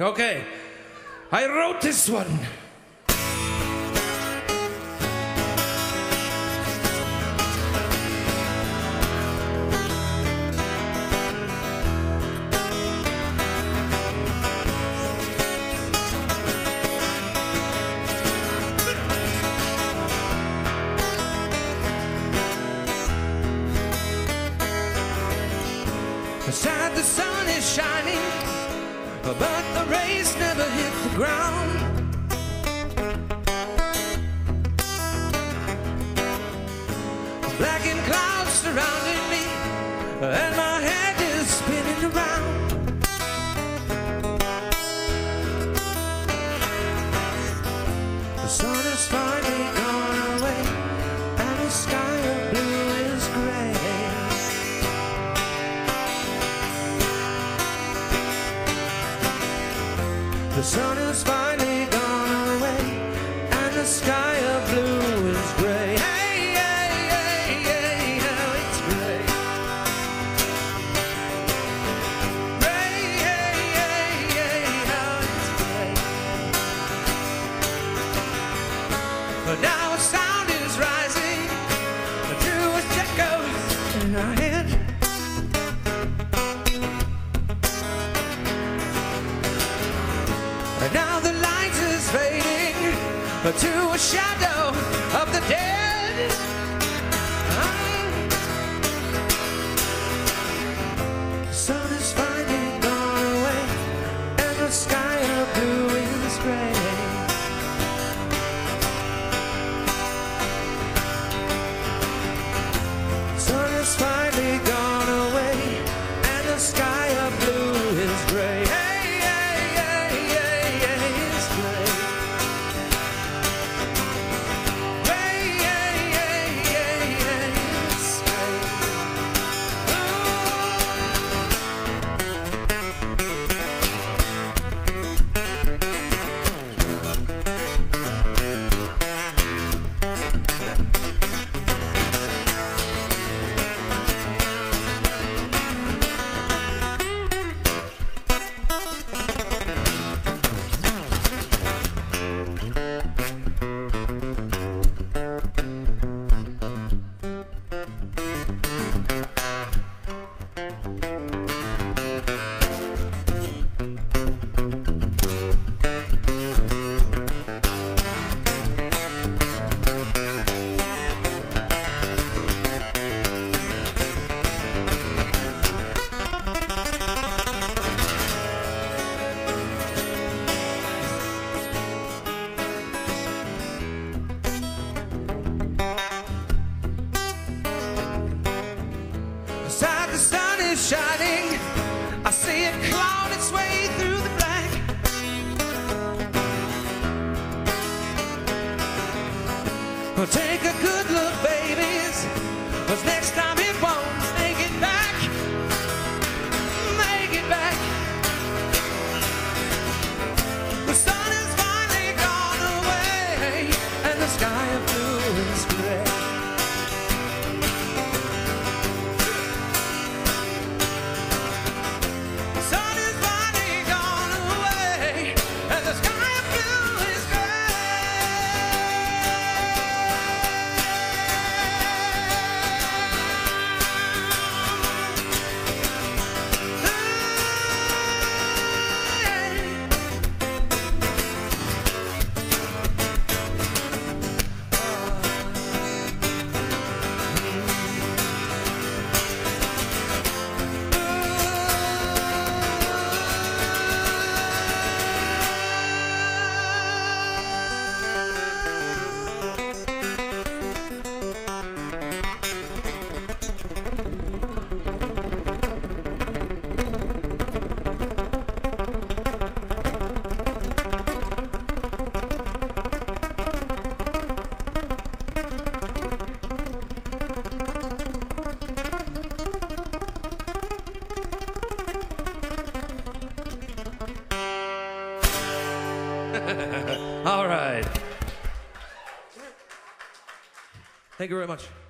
Okay, I wrote this one. Outside the sun is shining, but the rays never hit the ground. Blackened clouds surrounding me, and my head is spinning around. The sun is finally gone away, and the sky of blue is gray. The sun is finally gone away, and the sky of blue is gray. Hey, hey, hey, hey, oh, it's gray. Gray, hey, hey, hey, oh, it's gray. But now a sound is rising through a echo in our head. Now the light is fading to a shadow of the dead. The sun is finally gone away, and the sky of blue is gray. The sun is finally gone away, and the sky of blue is gray. Outside the sun is shining, I see a cloud its way through the black. Well, take a good look, babies, 'cause next time it won't make it back. Make it back. The sun is finally gone away, and the sky of blue is gray. All right. Thank you very much.